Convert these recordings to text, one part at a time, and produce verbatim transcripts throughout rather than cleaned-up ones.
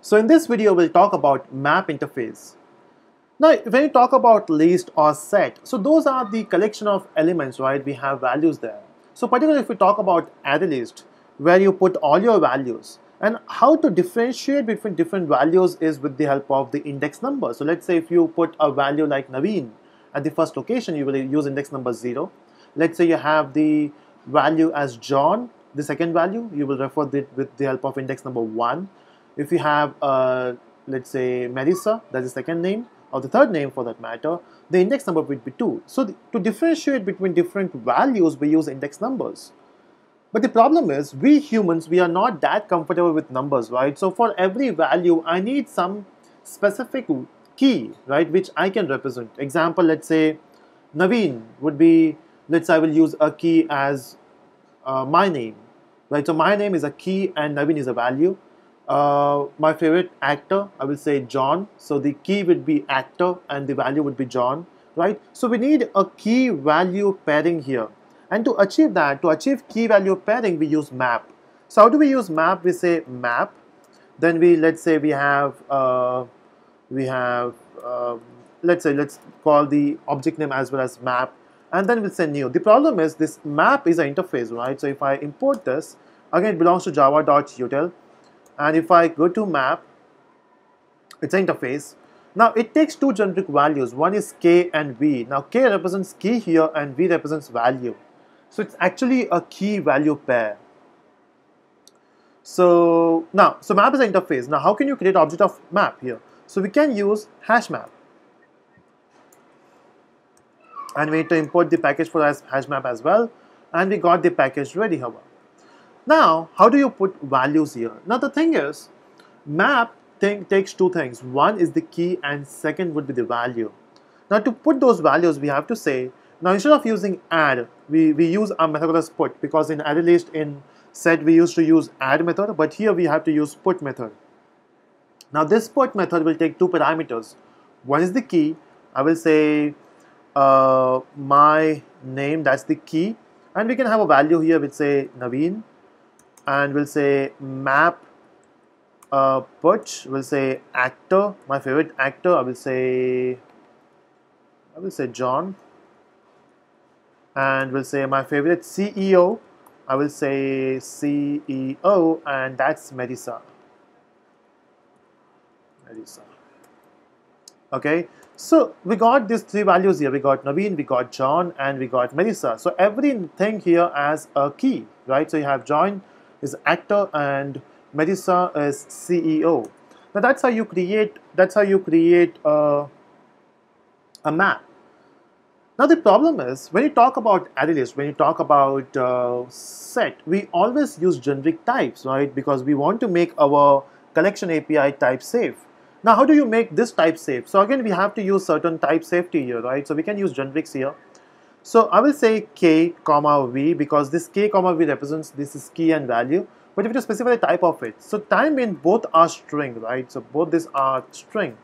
So in this video, we'll talk about map interface. Now, when you talk about list or set, so those are the collection of elements, right? We have values there. So particularly if we talk about array list, where you put all your values, and how to differentiate between different values is with the help of the index number. So let's say if you put a value like Naveen at the first location, you will use index number zero. Let's say you have the value as John, the second value, you will refer it with the help of index number one. If you have, uh, let's say, Marissa, that's the second name, or the third name for that matter, the index number would be two. So the, to differentiate between different values, we use index numbers. But the problem is, we humans, we are not that comfortable with numbers, right? So for every value, I need some specific key, right, which I can represent. Example, let's say, Naveen would be, let's say I will use a key as uh, my name, right? So my name is a key and Naveen is a value. Uh, my favorite actor, I will say John, so the key would be actor and the value would be John, right? So we need a key value pairing here, and to achieve that, to achieve key value pairing, we use map. So how do we use map? We say map, then we, let's say we have uh, we have uh, let's say let's call the object name as well as map, and then we'll say new. The problem is this map is an interface, right? So if I import this, again it belongs to java.util. And if I go to map, it's an interface. Now it takes two generic values. One is k and v. Now k represents key here and v represents value. So it's actually a key value pair. So now, so map is an interface. Now how can you create object of map here? So we can use hash map. And we need to import the package for hash map as well. And we got the package ready, however. Now, how do you put values here? Now, the thing is, map thing takes two things. One is the key and second would be the value. Now, to put those values, we have to say, now instead of using add, we, we use our method as put, because in array list, in set, we used to use add method, but here we have to use put method. Now, this put method will take two parameters. One is the key. I will say uh, my name, that's the key. And we can have a value here, which say Naveen. And we'll say map uh, put, we'll say actor, my favorite actor, I will say, I will say John. And we'll say my favorite C E O, I will say C E O, and that's Marissa. Marissa. Okay, so we got these three values here. We got Naveen, we got John, and we got Marissa. So everything here has a key, right? So you have John is actor and Marissa is C E O. Now that's how you create, that's how you create uh, a map. Now the problem is, when you talk about array list, when you talk about uh, set, we always use generic types, right? Because we want to make our collection A P I type safe. Now how do you make this type safe? So again, we have to use certain type safety here, right? So we can use generics here. So I will say k comma v, because this k comma v represents this is key and value, but if you specify the type of it, so time means both are string, right? So both these are string.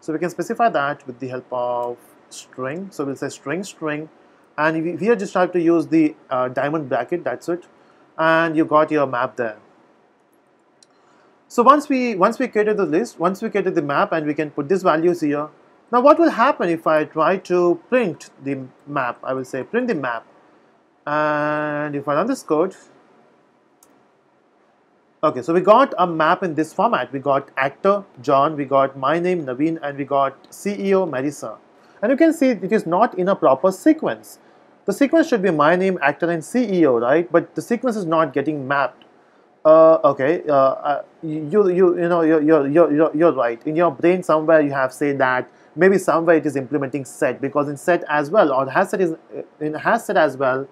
So we can specify that with the help of string. So we'll say string string, and here just have to use the uh, diamond bracket, that's it, and you got your map there. So once we once we created the list, once we created the map, and we can put these values here. Now what will happen if I try to print the map? I will say print the map, and if I run this code, okay, so we got a map in this format. We got actor, John, we got my name, Naveen, and we got C E O, Marissa. And you can see it is not in a proper sequence. The sequence should be my name, actor, and C E O, right? But the sequence is not getting mapped. Uh, okay, uh, you, you, you know, you're, you're, you're, you're right. In your brain somewhere you have said that maybe somewhere it is implementing set, because in set as well, or has set is in has set as well,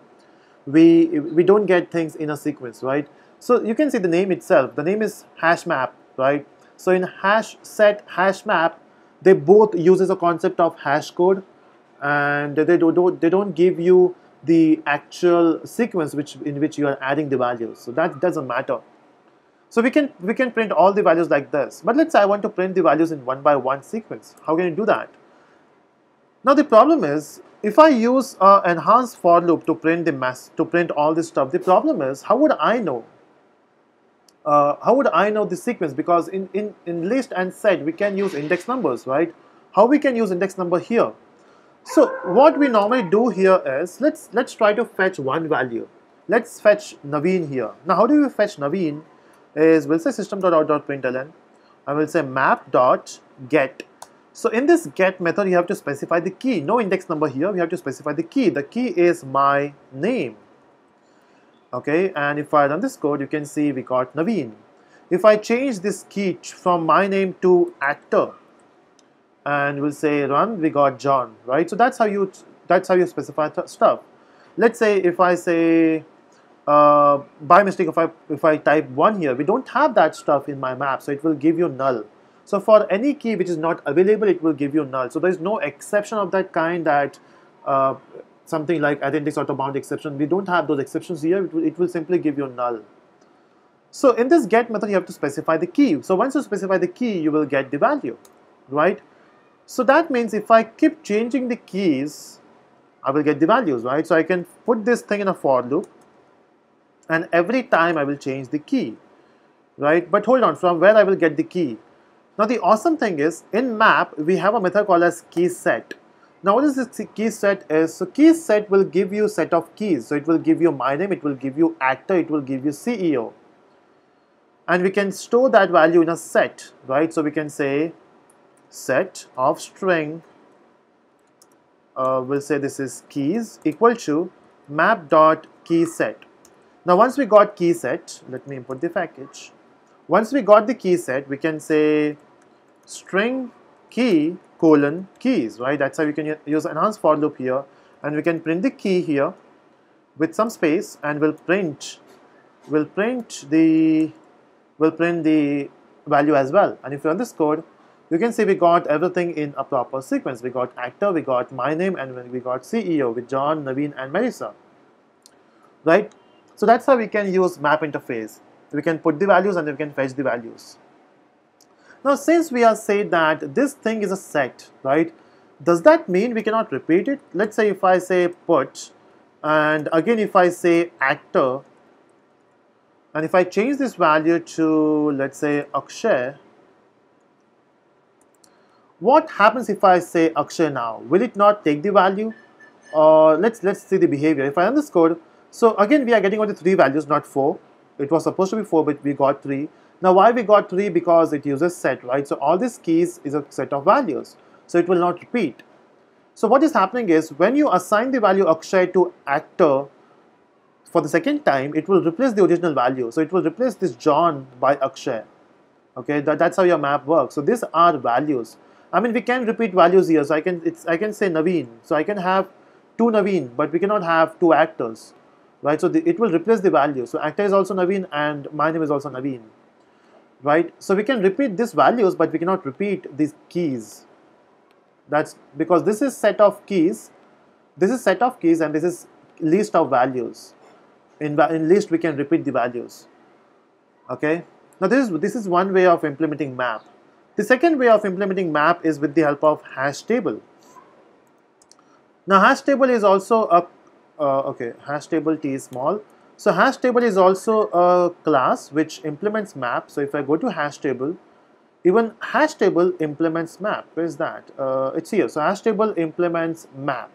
we we don't get things in a sequence, right? So you can see the name itself. The name is hash map, right? So in hash set, hash map, they both uses a concept of hash code, and they don't they don't give you the actual sequence which in which you are adding the values. So that doesn't matter. So we can we can print all the values like this. But let's say I want to print the values in one by one sequence. How can you do that? Now the problem is, if I use uh, enhanced for loop to print the mass, to print all this stuff, the problem is how would I know? Uh, how would I know the sequence? Because in, in, in list and set we can use index numbers, right? How we can use index number here? So what we normally do here is, let's let's try to fetch one value. Let's fetch Naveen here. Now how do we fetch Naveen? Is we'll say system.out.println and we'll say map.get. So in this get method you have to specify the key. No index number here, we have to specify the key. The key is my name. Okay, and if I run this code, you can see we got Naveen. If I change this key from my name to actor, and we'll say run, we got John, right? So that's how you that's how you specify stuff. Let's say if I say uh, by mistake if I if I type one here, we don't have that stuff in my map, so it will give you null. So for any key which is not available, it will give you null. So there is no exception of that kind that. Uh, something like identity sort of bound exception. We don't have those exceptions here. It will, it will simply give you null. So in this get method, you have to specify the key. So once you specify the key, you will get the value, right? So that means if I keep changing the keys, I will get the values, right? So I can put this thing in a for loop, and every time I will change the key, right? But hold on, from where I will get the key? Now the awesome thing is, in map, we have a method called as key set. Now what is this key set is, so key set will give you set of keys. So it will give you my name, it will give you actor, it will give you C E O. And we can store that value in a set, right? So we can say set of string, uh, we'll say this is keys equal to map.keyset. Now once we got key set, let me import the package. Once we got the key set, we can say string key colon keys, right? That's how we can use enhanced for loop here, and we can print the key here with some space, and we'll print, we'll print the, we'll print the value as well. And if you run this code, you can see we got everything in a proper sequence. We got actor, we got my name, and we got C E O with John, Naveen, and Marissa, right? So that's how we can use map interface. We can put the values and we can fetch the values. Now, since we have said that this thing is a set, right, does that mean we cannot repeat it? Let's say if I say put, and again if I say actor, and if I change this value to, let's say, Akshay, what happens if I say Akshay now? Will it not take the value? Or uh, let's let's see the behavior. If I run this code, so again we are getting only three values, not four. It was supposed to be four, but we got three. Now why we got three? Because it uses set, right? So all these keys is a set of values, so it will not repeat. So what is happening is, when you assign the value Akshay to actor for the second time, it will replace the original value. So it will replace this John by Akshay. Okay, that, that's how your map works. So these are values. I mean, we can repeat values here. So I can, it's, I can say Naveen. So I can have two Naveen, but we cannot have two actors, right? So the, it will replace the value. So actor is also Naveen and my name is also Naveen. Right, so we can repeat these values, but we cannot repeat these keys. That's because this is set of keys, this is set of keys, and this is list of values. In, in list, we can repeat the values. Okay. Now this is this is one way of implementing map. The second way of implementing map is with the help of hash table. Now hash table is also a uh, okay hash table t is small. So hash table is also a class which implements map. So if I go to hash table, even hash table implements map. Where is that? Uh, it's here. So hash table implements map.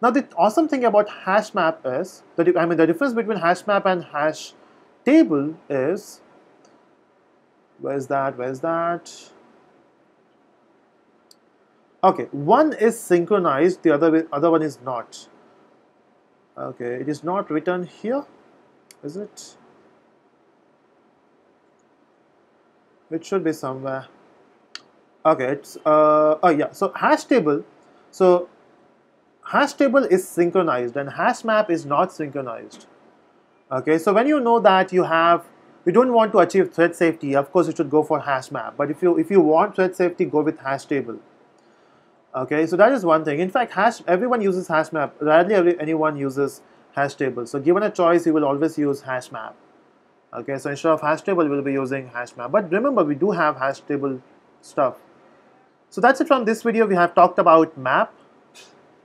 Now the awesome thing about hash map is that I mean the difference between hash map and hash table is where is that? Where is that? Okay, one is synchronized, the other other one is not. Okay, it is not written here. Is it? It should be somewhere. Okay, it's uh, oh yeah. So hash table, so hash table is synchronized and hash map is not synchronized. Okay, so when you know that you have, you don't want to achieve thread safety, of course you should go for hash map. But if you if you want thread safety, go with hash table. Okay, so that is one thing. In fact, hash everyone uses hash map. Rarely every, anyone uses hash table. So given a choice, you will always use hash map. Okay, so instead of hash table, we'll be using hash map. But remember, we do have hash table stuff. So that's it from this video. We have talked about map,